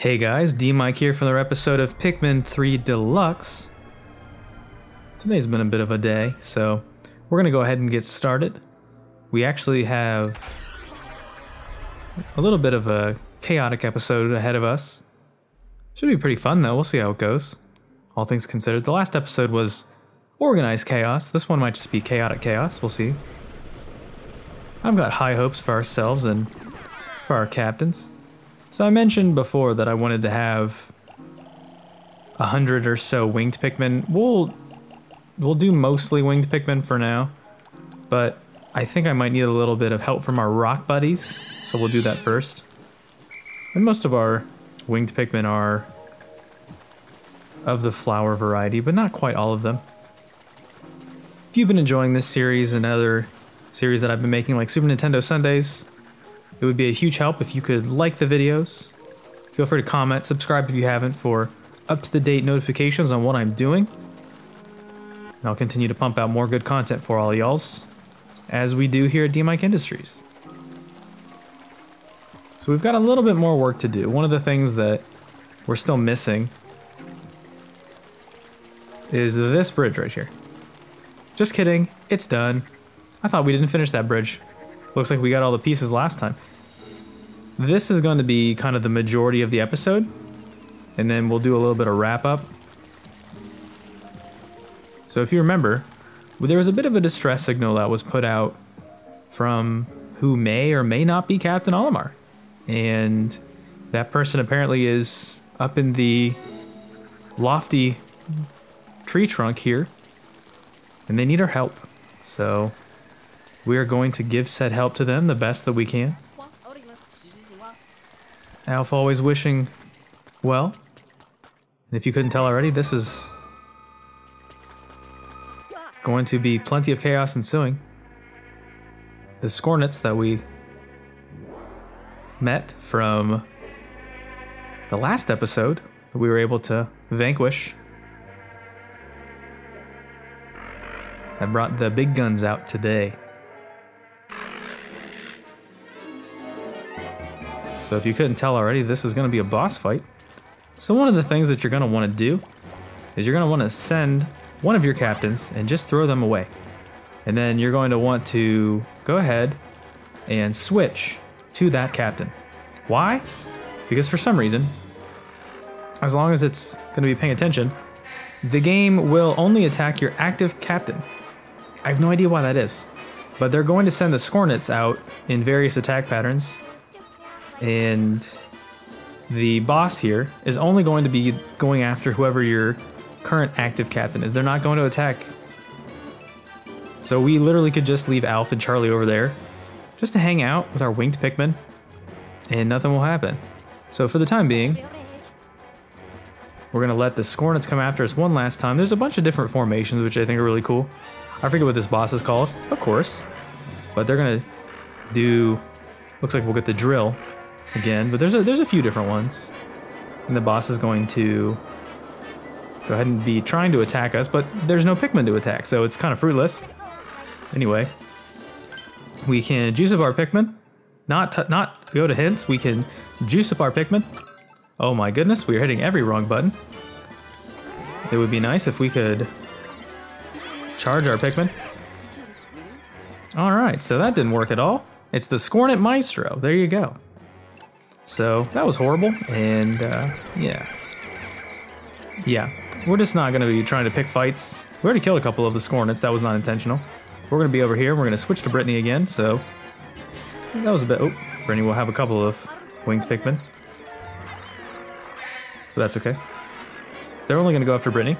Hey guys, DMic here for another episode of Pikmin 3 Deluxe. Today's been a bit of a day, so we're gonna go ahead and get started. We actually have a little bit of a chaotic episode ahead of us. Should be pretty fun though, we'll see how it goes. All things considered, the last episode was organized chaos. This one might just be chaotic chaos, we'll see. I've got high hopes for ourselves and for our captains. So I mentioned before that I wanted to have 100 or so winged Pikmin. We'll do mostly winged Pikmin for now, but I think I might need a little bit of help from our rock buddies, so we'll do that first. And most of our winged Pikmin are of the flower variety, but not quite all of them. If you've been enjoying this series and other series that I've been making, like Super Nintendo Sundays, it would be a huge help if you could like the videos. Feel free to comment, subscribe if you haven't for up-to-the-date notifications on what I'm doing. And I'll continue to pump out more good content for all y'alls, as we do here at DMic Industries. So we've got a little bit more work to do. One of the things that we're still missing is this bridge right here. Just kidding, it's done. I thought we didn't finish that bridge. Looks like we got all the pieces last time. This is going to be kind of the majority of the episode, and then we'll do a little bit of wrap up. So if you remember, there was a bit of a distress signal that was put out from who may or may not be Captain Olimar. And that person apparently is up in the lofty tree trunk here, and they need our help. So we are going to give said help to them the best that we can. Alf always wishing well. And if you couldn't tell already, this is going to be plenty of chaos ensuing. The Scornets that we met from the last episode that we were able to vanquish. I brought the big guns out today. So if you couldn't tell already, this is going to be a boss fight. So one of the things that you're going to want to do is you're going to want to send one of your captains and just throw them away. And then you're going to want to go ahead and switch to that captain. Why? Because for some reason, as long as it's going to be paying attention, the game will only attack your active captain. I have no idea why that is, but they're going to send the Scornets out in various attack patterns. And the boss here is only going to be going after whoever your current active captain is. They're not going to attack. So we literally could just leave Alf and Charlie over there just to hang out with our winged Pikmin and nothing will happen. So for the time being, we're gonna let the Scornets come after us one last time. There's a bunch of different formations, which I think are really cool. I forget what this boss is called, of course, but they're gonna do, looks like we'll get the drill again, but there's a few different ones. And the boss is going to go ahead and be trying to attack us, but there's no Pikmin to attack, so it's kind of fruitless. Anyway, we can juice up our Pikmin. Not go to hints, we can juice up our Pikmin. Oh my goodness, we are hitting every wrong button. It would be nice if we could charge our Pikmin. All right, so that didn't work at all. It's the Scornet Maestro, there you go. So that was horrible, and yeah, we're just not gonna be trying to pick fights. We already killed a couple of the Scornets, that was not intentional. We're gonna be over here, we're gonna switch to Brittany again, so that was a bit, oh, Brittany will have a couple of winged Pikmin. But that's okay. They're only gonna go after Brittany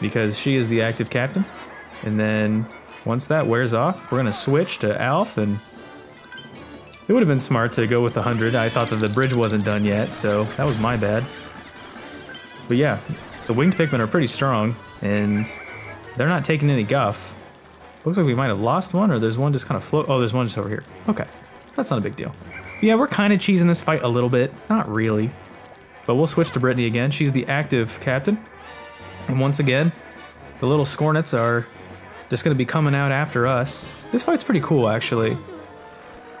because she is the active captain, and then once that wears off, we're gonna switch to Alf, and it would have been smart to go with 100. I thought that the bridge wasn't done yet, so that was my bad. But yeah, the winged Pikmin are pretty strong, and they're not taking any guff. Looks like we might have lost one, or there's one just kind of float. Oh, there's one just over here. Okay, that's not a big deal. But yeah, we're kind of cheesing this fight a little bit. Not really. But we'll switch to Brittany again. She's the active captain. And once again, the little Scornets are just gonna be coming out after us. This fight's pretty cool, actually.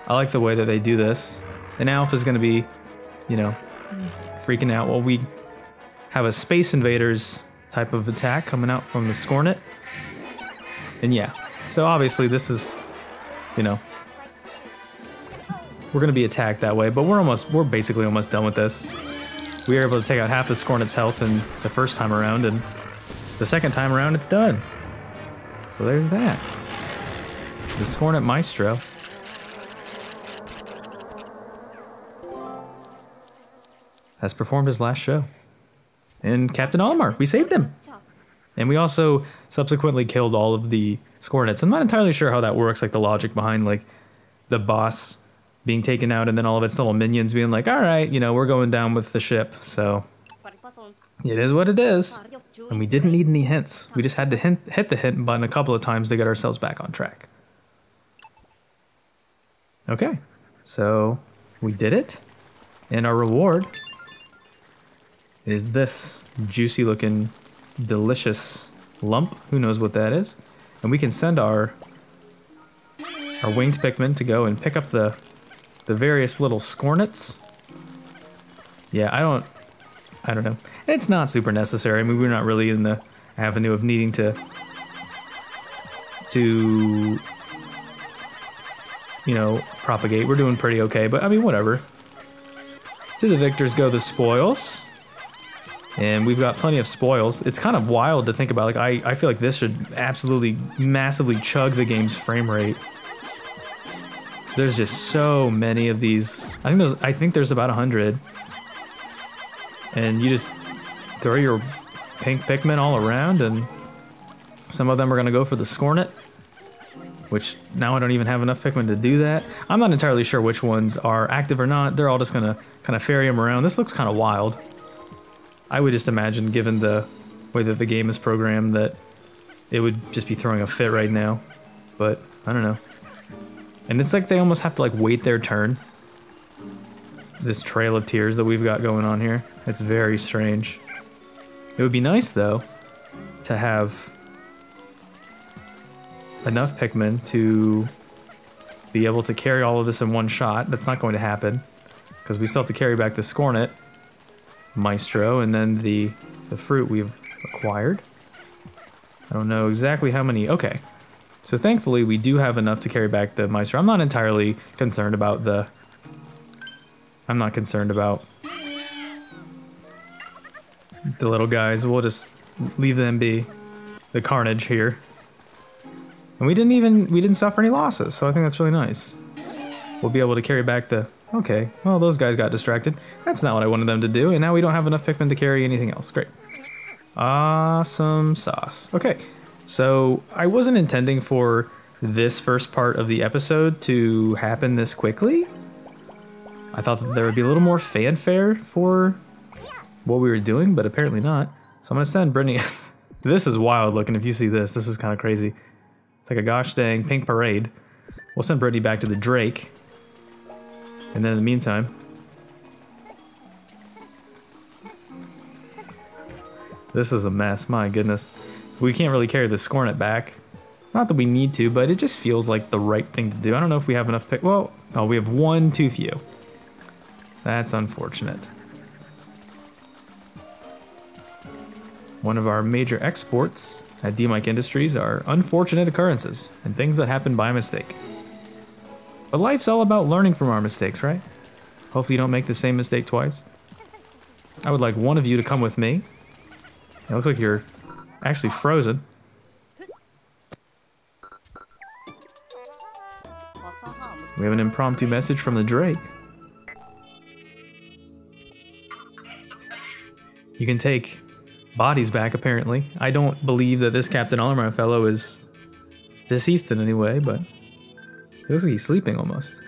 I like the way that they do this. And Alf is gonna be you know, freaking out. Well, we have a Space Invaders type of attack coming out from the Scornet. And yeah, so obviously this is, you know, we're going to be attacked that way, but we're basically almost done with this. We were able to take out half the Scornet's health in the first time around, and the second time around it's done. So there's that. The Scornet Maestro. Has performed his last show. And Captain Olimar, we saved him. And we also subsequently killed all of the Scornets. I'm not entirely sure how that works, like the logic behind like the boss being taken out and then all of its little minions being like, all right, you know, we're going down with the ship. So it is what it is. And we didn't need any hints. We just had to hit the hint button a couple of times to get ourselves back on track. Okay, so we did it. And our reward is this juicy looking, delicious lump. Who knows what that is? And we can send our winged Pikmin to go and pick up the various little Scornets. Yeah, I don't know. It's not super necessary. I mean, we're not really in the avenue of needing to you know, propagate. We're doing pretty okay, but I mean, whatever. To the victors go the spoils. And we've got plenty of spoils. It's kind of wild to think about. Like, I feel like this should absolutely massively chug the game's frame rate. There's just so many of these. I think there's about 100. And you just throw your pink Pikmin all around, and some of them are gonna go for the Scornet, which now I don't even have enough Pikmin to do that. I'm not entirely sure which ones are active or not. They're all just gonna kind of ferry them around. This looks kind of wild. I would just imagine, given the way that the game is programmed, that it would just be throwing a fit right now. But I don't know. And it's like they almost have to like wait their turn. This trail of tears that we've got going on here. It's very strange. It would be nice though to have enough Pikmin to be able to carry all of this in one shot. That's not going to happen because we still have to carry back the Scornet Maestro and then the fruit we've acquired. I don't know exactly how many. Okay, so thankfully we do have enough to carry back the Maestro. I'm not entirely concerned about the... I'm not concerned about the little guys. We'll just leave them be. The carnage here. And we didn't suffer any losses, so I think that's really nice. We'll be able to carry back the... Okay, well, those guys got distracted. That's not what I wanted them to do, and now we don't have enough Pikmin to carry anything else. Great. Awesome sauce. Okay, so I wasn't intending for this first part of the episode to happen this quickly. I thought that there would be a little more fanfare for what we were doing, but apparently not. So I'm going to send Brittany... This is wild looking. If you see this, this is kind of crazy. It's like a gosh dang pink parade. We'll send Brittany back to the Drake. And then in the meantime... This is a mess, my goodness. We can't really carry the Scornet back. Not that we need to, but it just feels like the right thing to do. I don't know if we have enough pick... Well, oh, we have one too few. That's unfortunate. One of our major exports at DMic Industries are unfortunate occurrences and things that happen by mistake. But life's all about learning from our mistakes, right? Hopefully you don't make the same mistake twice. I would like one of you to come with me. It looks like you're actually frozen. We have an impromptu message from the Drake. You can take bodies back, apparently. I don't believe that this Captain Olimar fellow is deceased in any way, but... It looks like he's sleeping almost.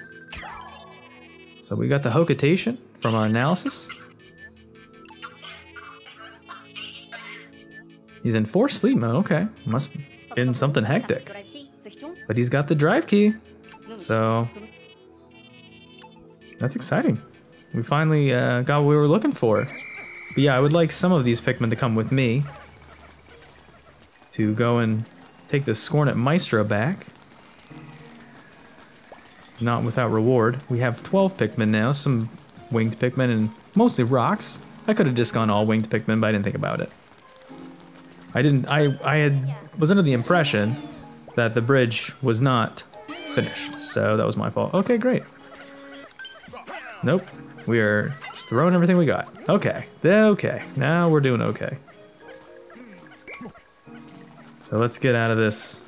So we got the Hokitation from our analysis. He's in forced sleep mode, okay. Must have been something hectic. But he's got the drive key. So that's exciting. We finally got what we were looking for. But yeah, I would like some of these Pikmin to come with me to go and take the Scornet Maestro back. Not without reward. We have 12 Pikmin now, some winged Pikmin and mostly rocks. I could have just gone all winged Pikmin, but I didn't think about it. I was under the impression that the bridge was not finished, so that was my fault. Okay, great. Nope, we are just throwing everything we got. Okay, okay, now we're doing okay. So let's get out of this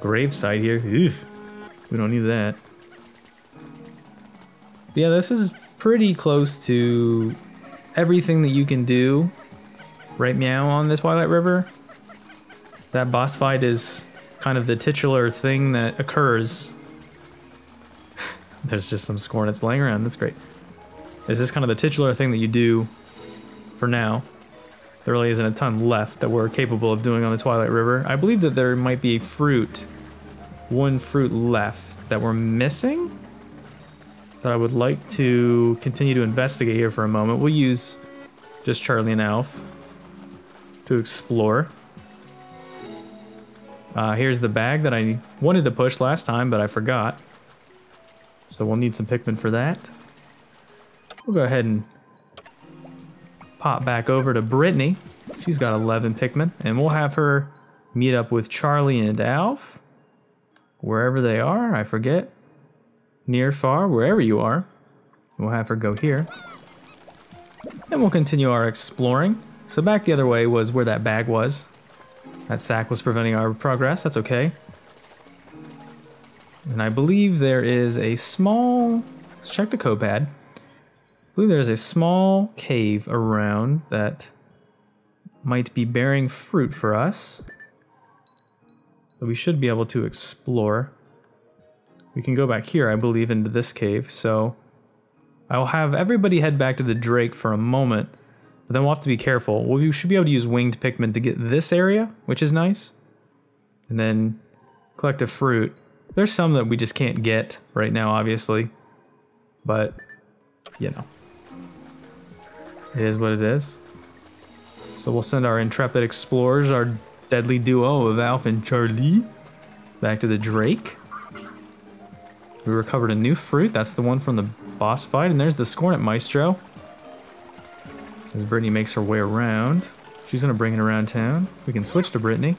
gravesite here. Ew, we don't need that. Yeah, this is pretty close to everything that you can do right now on the Twilight River. That boss fight is kind of the titular thing that occurs. There's just some Scornets laying around, that's great. Is this kind of the titular thing that you do for now? There really isn't a ton left that we're capable of doing on the Twilight River. I believe that there might be a fruit, one fruit left that we're missing, that I would like to continue to investigate here for a moment. We'll use just Charlie and Alf to explore. Here's the bag that I wanted to push last time, but I forgot. So we'll need some Pikmin for that. We'll go ahead and pop back over to Brittany. She's got 11 Pikmin, and we'll have her meet up with Charlie and Alf. Wherever they are, I forget. Near, far, wherever you are. We'll have her go here. And we'll continue our exploring. So back the other way was where that bag was. That sack was preventing our progress, that's okay. And I believe there is a small... Let's check the copad. I believe there's a small cave around that might be bearing fruit for us, that we should be able to explore. We can go back here, I believe, into this cave, so... I'll have everybody head back to the Drake for a moment. But then we'll have to be careful. We should be able to use winged Pikmin to get this area, which is nice. And then collect a fruit. There's some that we just can't get right now, obviously. But, you know. It is what it is. So we'll send our intrepid explorers, our deadly duo of Alf and Charlie, back to the Drake. We recovered a new fruit. That's the one from the boss fight. And there's the Scornet Maestro. As Brittany makes her way around, she's gonna bring it around town. We can switch to Brittany.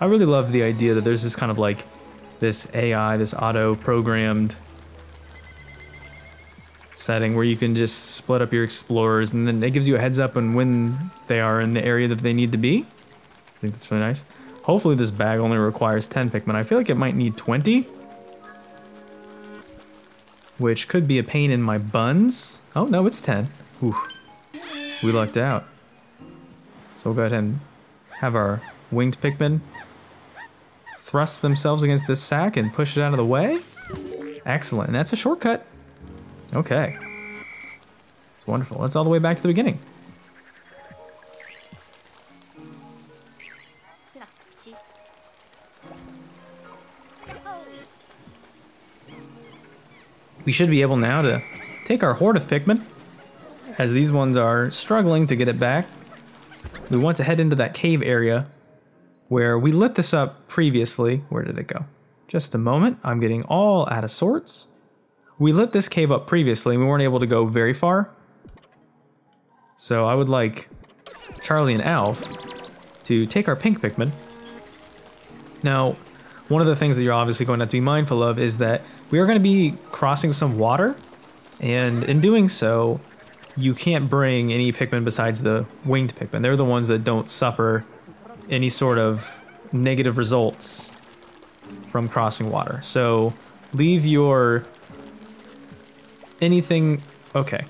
I really love the idea that there's this kind of like this AI, this auto-programmed setting where you can just split up your explorers, and then it gives you a heads up on when they are in the area that they need to be. I think that's really nice. Hopefully this bag only requires 10 Pikmin. I feel like it might need 20, which could be a pain in my buns. Oh no, it's 10. Ooh. We lucked out. So we'll go ahead and have our winged Pikmin thrust themselves against this sack and push it out of the way. Excellent, and that's a shortcut. Okay. That's wonderful. That's all the way back to the beginning. We should be able now to take our horde of Pikmin. As these ones are struggling to get it back, we want to head into that cave area where we lit this up previously. Where did it go? Just a moment. I'm getting all out of sorts. We lit this cave up previously and we weren't able to go very far. So I would like Charlie and Alf to take our pink Pikmin. Now, one of the things that you're obviously going to have to be mindful of is that we are going to be crossing some water, and in doing so, you can't bring any Pikmin besides the winged Pikmin. They're the ones that don't suffer any sort of negative results from crossing water. So leave your anything, okay.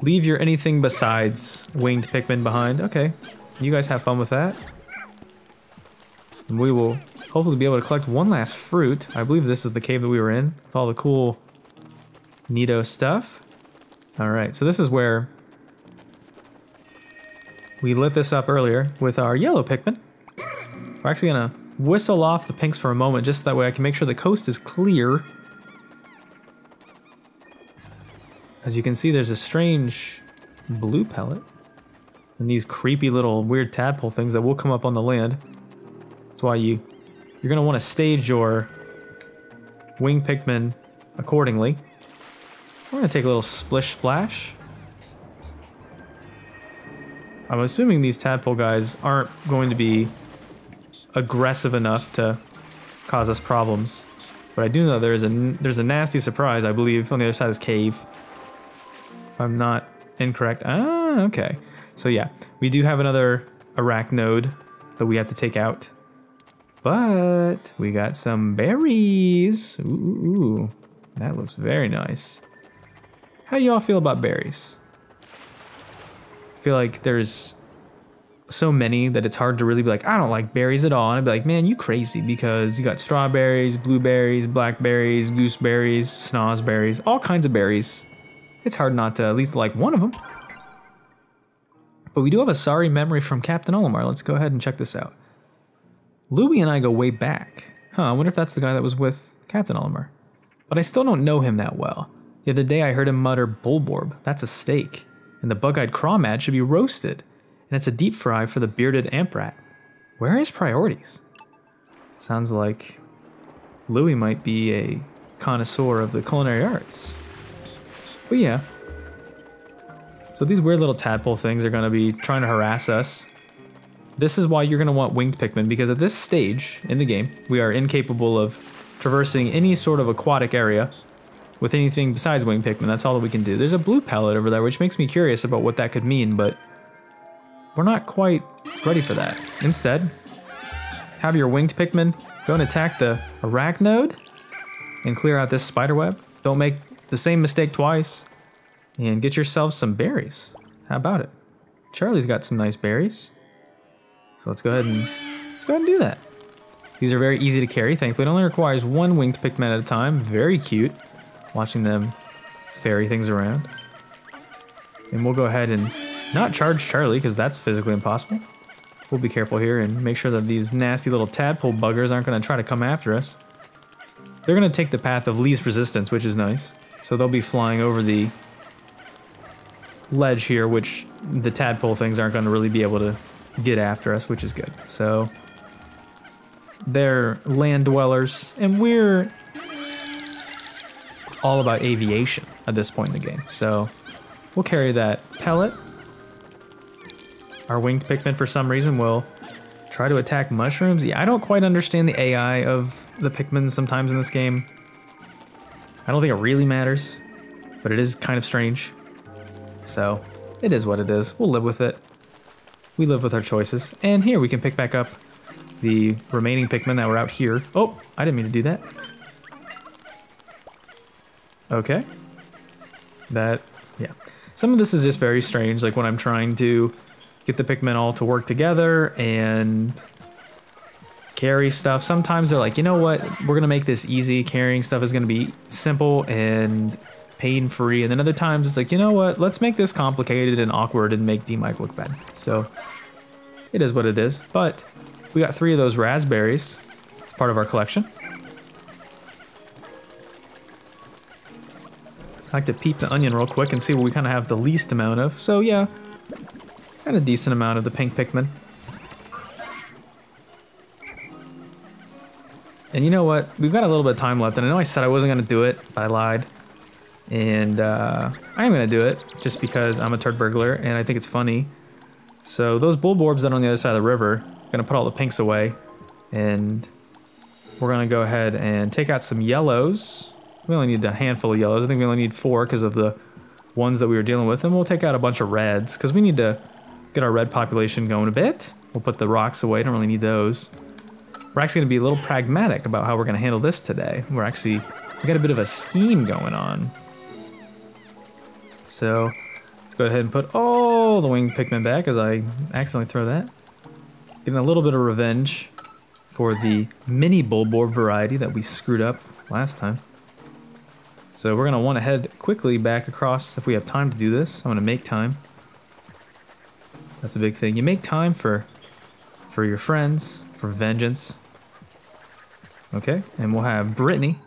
Leave your anything besides winged Pikmin behind. Okay, you guys have fun with that. And we will hopefully be able to collect one last fruit. I believe this is the cave that we were in with all the cool, neato stuff. All right, so this is where we lit this up earlier with our yellow Pikmin. We're actually gonna whistle off the pinks for a moment, just that way I can make sure the coast is clear. As you can see, there's a strange blue pellet and these creepy little weird tadpole things that will come up on the land. That's why you're gonna wanna stage your wing Pikmin accordingly. We're gonna take a little splish splash. I'm assuming these tadpole guys aren't going to be aggressive enough to cause us problems. But I do know there's a nasty surprise, I believe, on the other side of this cave. If I'm not incorrect. Ah, okay. So yeah, we do have another Arachnode that we have to take out. But we got some berries. Ooh, that looks very nice. How do y'all feel about berries? I feel like there's so many that it's hard to really be like, I don't like berries at all. And I'd be like, man, you crazy, because you got strawberries, blueberries, blackberries, gooseberries, snozberries, all kinds of berries. It's hard not to at least like one of them. But we do have a sorry memory from Captain Olimar. Let's go ahead and check this out. Louie and I go way back. Huh, I wonder if that's the guy that was with Captain Olimar. But I still don't know him that well. The other day I heard him mutter, Bulborb, that's a steak. And the bug-eyed crawdad should be roasted. And it's a deep fry for the bearded amp rat. Where are his priorities? Sounds like Louie might be a connoisseur of the culinary arts. But yeah. So these weird little tadpole things are going to be trying to harass us. This is why you're going to want winged Pikmin, because at this stage in the game, we are incapable of traversing any sort of aquatic area with anything besides winged Pikmin. That's all that we can do. There's a blue pellet over there, which makes me curious about what that could mean, but we're not quite ready for that. Instead, have your winged Pikmin go and attack the Arachnode and clear out this spiderweb. Don't make the same mistake twice. And get yourself some berries. How about it? Charlie's got some nice berries. So let's go ahead and do that. These are very easy to carry, thankfully. It only requires one winged Pikmin at a time. Very cute. Watching them ferry things around. And we'll go ahead and not charge Charlie, because that's physically impossible. We'll be careful here and make sure that these nasty little tadpole buggers aren't going to try to come after us. They're going to take the path of least resistance, which is nice. So they'll be flying over the ledge here, which the tadpole things aren't going to really be able to get after us, which is good. So they're land dwellers, and we're all about aviation at this point in the game. So we'll carry that pellet. Our winged Pikmin, for some reason, will try to attack mushrooms. Yeah, I don't quite understand the AI of the Pikmin sometimes in this game. I don't think it really matters, but it is kind of strange. So it is what it is. We'll live with it. We live with our choices. And here we can pick back up the remaining Pikmin that were out here. Oh, I didn't mean to do that. Okay. That, yeah. Some of this is just very strange, like when I'm trying to get the Pikmin all to work together and carry stuff. Sometimes they're like, you know what? We're going to make this easy. Carrying stuff is going to be simple and pain-free. And then other times it's like, you know what? Let's make this complicated and awkward and make DMic look bad. So it is what it is. But we got 3 of those raspberries. It's part of our collection. I like to peep the onion real quick and see what we kind of have the least amount of. So yeah. Got a decent amount of the pink Pikmin. And you know what? We've got a little bit of time left, and I know I said I wasn't going to do it, but I lied. And I am going to do it, just because I'm a turd burglar, and I think it's funny. So those Bulborbs that are on the other side of the river, I'm going to put all the pinks away. And we're going to go ahead and take out some yellows. We only need a handful of yellows. I think we only need 4 because of the ones that we were dealing with. And we'll take out a bunch of reds, because we need to get our red population going a bit. We'll put the rocks away, don't really need those. We're actually gonna be a little pragmatic about how we're gonna handle this today. We got a bit of a scheme going on. So let's go ahead and put all the winged Pikmin back, as I accidentally throw that. Getting a little bit of revenge for the mini Bulborb variety that we screwed up last time. So we're gonna wanna head quickly back across if we have time to do this. I'm gonna make time. That's a big thing. You make time for your friends, for vengeance. Okay, and we'll have Brittany.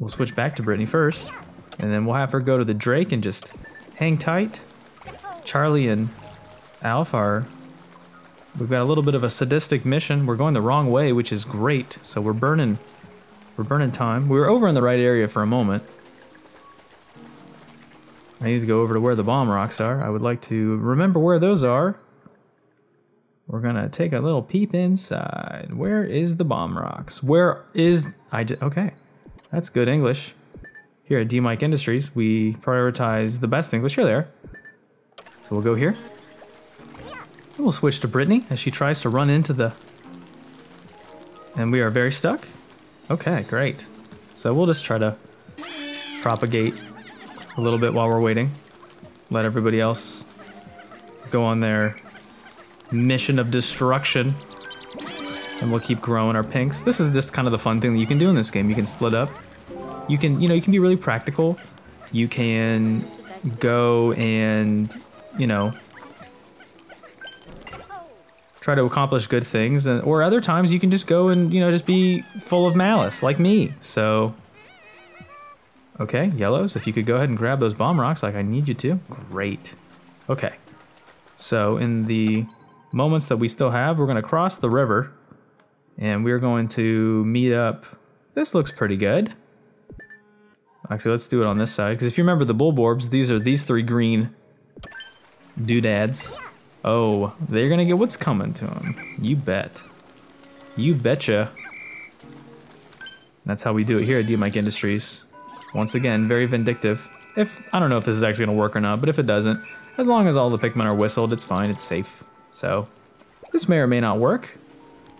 We'll switch back to Brittany first, and then we'll have her go to the Drake and just hang tight. Charlie and Alf are... We've got a little bit of a sadistic mission. We're going the wrong way, which is great. So we're burning time. We were over in the right area for a moment. I need to go over to where the bomb rocks are. I would like to remember where those are. We're gonna take a little peep inside. Where is the bomb rocks? Where is... okay, that's good English. Here at DMic Industries, we prioritize the best English. You're there. So we'll go here. And we'll switch to Brittany as she tries to run into the... And we are very stuck. Okay, great. So we'll just try to propagate a little bit while we're waiting. Let everybody else go on their mission of destruction. And we'll keep growing our pinks. This is just kind of the fun thing that you can do in this game. You can split up. You can, you know, you can be really practical. You can go and, you know, try to accomplish good things, and or other times you can just go and, you know, just be full of malice like me. So okay, yellows, if you could go ahead and grab those bomb rocks like I need you to. Great. Okay, so in the moments that we still have, we're gonna cross the river and we're going to meet up. This looks pretty good. Actually, let's do it on this side, because if you remember the Bulborbs, these are these three green doodads. Oh, they're gonna get what's coming to them. You bet. You betcha. That's how we do it here at DMic Industries. Once again, very vindictive. If, I don't know if this is actually gonna work or not, but if it doesn't, as long as all the Pikmin are whistled, it's fine, it's safe. So, this may or may not work,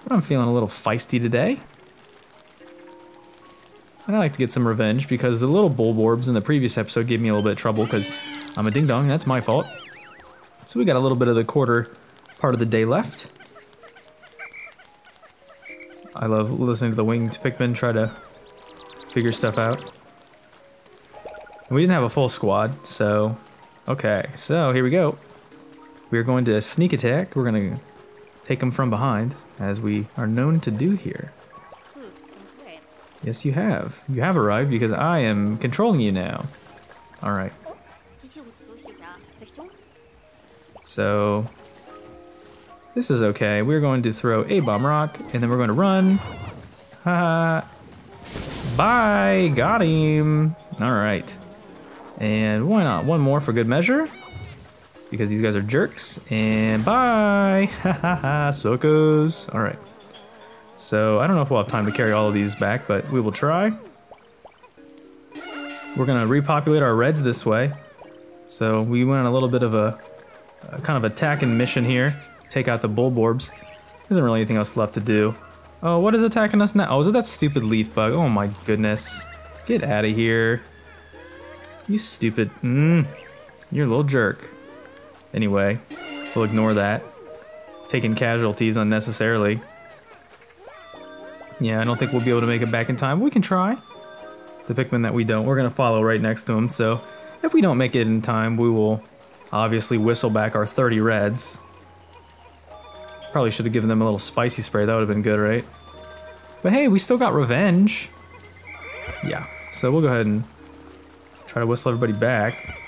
but I'm feeling a little feisty today. And I like to get some revenge, because the little Bulborbs in the previous episode gave me a little bit of trouble, because I'm a ding-dong, that's my fault. So we got a little bit of the quarter part of the day left. I love listening to the winged Pikmin try to figure stuff out. And we didn't have a full squad, so... Okay, so here we go. We're going to sneak attack. We're going to take them from behind, as we are known to do here. Yes, you have. You have arrived, because I am controlling you now. Alright. So, this is okay. We're going to throw a bomb rock, and then we're going to run. Haha. Bye! Got him! Alright. And why not? One more for good measure. Because these guys are jerks. And bye! Haha, suckers! Alright. So, I don't know if we'll have time to carry all of these back, but we will try. We're going to repopulate our reds this way. So, we went on a little bit of a... kind of attack and mission here. Take out the Bulborbs. Isn't really anything else left to do. Oh, what is attacking us now? Oh, is it that stupid leaf bug? Oh my goodness. Get out of here. You stupid. You're a little jerk. Anyway, we'll ignore that. Taking casualties unnecessarily. Yeah, I don't think we'll be able to make it back in time. We can try. The Pikmin that we don't, we're gonna follow right next to them. So if we don't make it in time, we will obviously whistle back our 30 reds. Probably should have given them a little spicy spray. That would have been good, right? But hey, we still got revenge. Yeah, so we'll go ahead and try to whistle everybody back.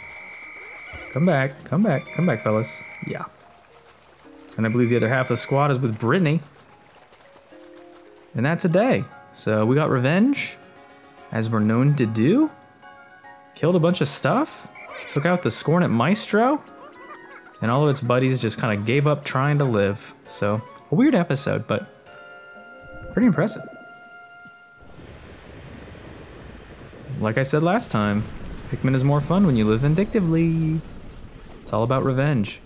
Come back, come back, come back, fellas. Yeah. And I believe the other half of the squad is with Brittany. And that's a day. So we got revenge, as we're known to do. Killed a bunch of stuff. Took out the Scornet Maestro, and all of its buddies just kind of gave up trying to live. So, a weird episode, but pretty impressive. Like I said last time, Pikmin is more fun when you live vindictively. It's all about revenge.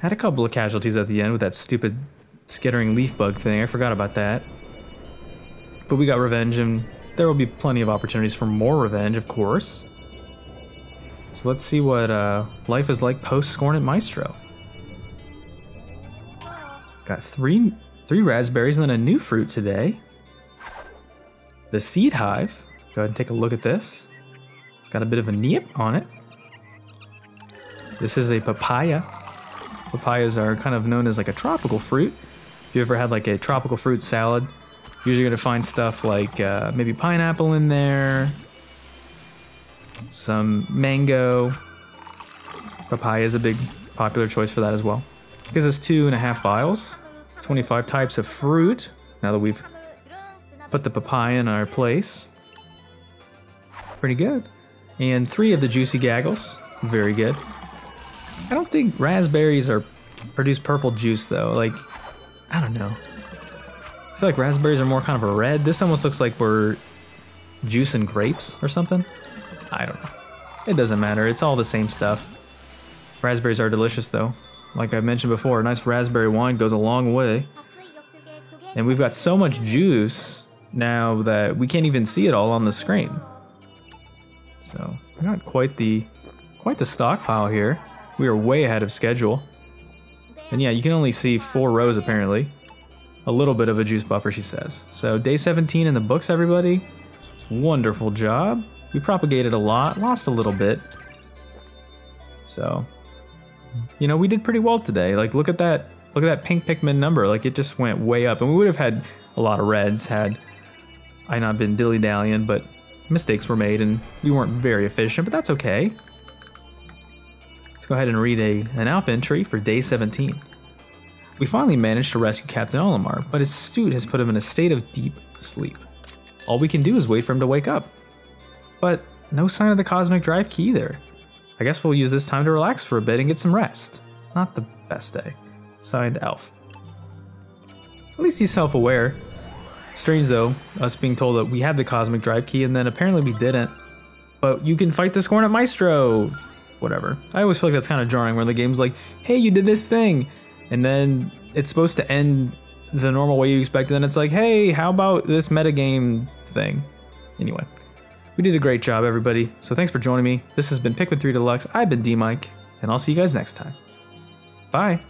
Had a couple of casualties at the end with that stupid skittering leaf bug thing. I forgot about that. But we got revenge, and there will be plenty of opportunities for more revenge, of course. So let's see what life is like post-Scornet Maestro. Got three raspberries and then a new fruit today. The seed hive. Go ahead and take a look at this. It's got a bit of a nip on it. This is a papaya. Papayas are kind of known as like a tropical fruit. If you ever had like a tropical fruit salad, usually you're gonna find stuff like maybe pineapple in there. Some mango. Papaya is a big popular choice for that as well. It gives us 2.5 vials, 25 types of fruit, now that we've put the papaya in our place. Pretty good. and 3 of the juicy gaggles. Very good. I don't think raspberries are produce purple juice though. Like, I don't know. I feel like raspberries are more kind of a red. This almost looks like we're juicing grapes or something. I don't know. It doesn't matter. It's all the same stuff. Raspberries are delicious though. Like I mentioned before, a nice raspberry wine goes a long way. And we've got so much juice now that we can't even see it all on the screen. So we got quite the stockpile here. We are way ahead of schedule. And yeah, you can only see 4 rows apparently. A little bit of a juice buffer, she says. So day 17 in the books, everybody. Wonderful job. We propagated a lot, lost a little bit. So, you know, we did pretty well today. Like, look at that pink Pikmin number. Like, it just went way up. And we would have had a lot of reds had I not been dilly-dallying, but mistakes were made and we weren't very efficient, but that's okay. Let's go ahead and read an alpha entry for day 17. We finally managed to rescue Captain Olimar, but his suit has put him in a state of deep sleep. All we can do is wait for him to wake up. But no sign of the cosmic drive key either. I guess we'll use this time to relax for a bit and get some rest. Not the best day. Signed, Elf. At least he's self-aware. Strange though, us being told that we had the cosmic drive key and then apparently we didn't. But you can fight the Scornet Maestro! Whatever. I always feel like that's kind of jarring where the game's like, hey, you did this thing! And then it's supposed to end the normal way you expect, and then it's like, hey, how about this metagame thing? Anyway. We did a great job, everybody, so thanks for joining me. This has been Pikmin 3 Deluxe, I've been DMic, and I'll see you guys next time. Bye!